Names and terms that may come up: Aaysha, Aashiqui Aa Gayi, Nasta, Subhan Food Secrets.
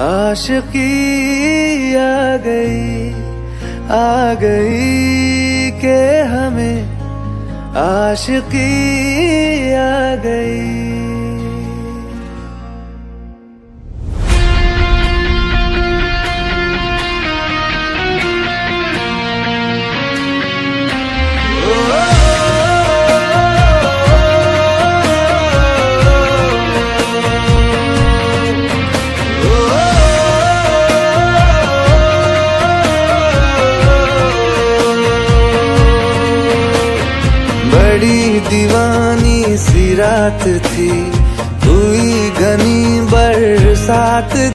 आशिकी आ गई के हमें आशिकी आ गई। दीवानी सी रात थी, हुई घनी बरसात।